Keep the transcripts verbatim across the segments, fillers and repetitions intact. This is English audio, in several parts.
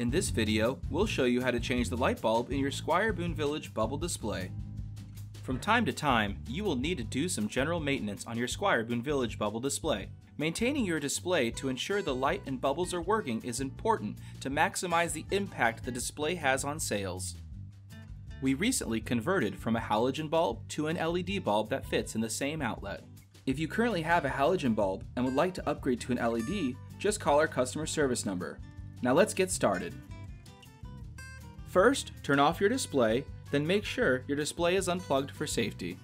In this video, we'll show you how to change the light bulb in your Squire Boone Village bubble display. From time to time, you will need to do some general maintenance on your Squire Boone Village bubble display. Maintaining your display to ensure the light and bubbles are working is important to maximize the impact the display has on sales. We recently converted from a halogen bulb to an L E D bulb that fits in the same outlet. If you currently have a halogen bulb and would like to upgrade to an L E D, just call our customer service number. Now let's get started. First, turn off your display, then make sure your display is unplugged for safety.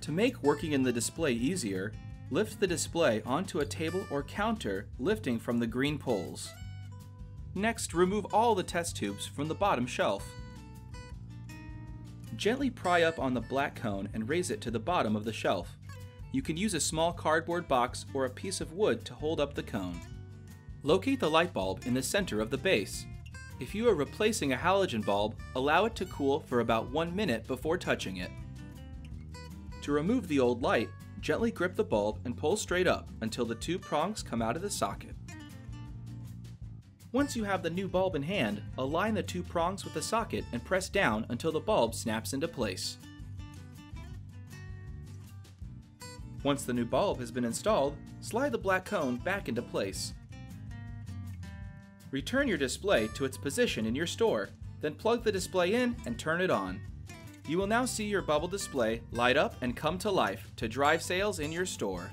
To make working in the display easier, lift the display onto a table or counter, lifting from the green poles. Next, remove all the test tubes from the bottom shelf. Gently pry up on the black cone and raise it to the bottom of the shelf. You can use a small cardboard box or a piece of wood to hold up the cone. Locate the light bulb in the center of the base. If you are replacing a halogen bulb, allow it to cool for about one minute before touching it. To remove the old light, gently grip the bulb and pull straight up until the two prongs come out of the socket. Once you have the new bulb in hand, align the two prongs with the socket and press down until the bulb snaps into place. Once the new bulb has been installed, slide the black cone back into place. Return your display to its position in your store, then plug the display in and turn it on. You will now see your bubble display light up and come to life to drive sales in your store.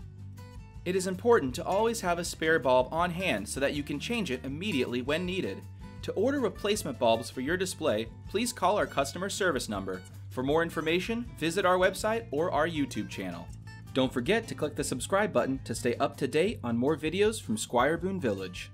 It is important to always have a spare bulb on hand so that you can change it immediately when needed. To order replacement bulbs for your display, please call our customer service number. For more information, visit our website or our YouTube channel. Don't forget to click the subscribe button to stay up to date on more videos from Squire Boone Village.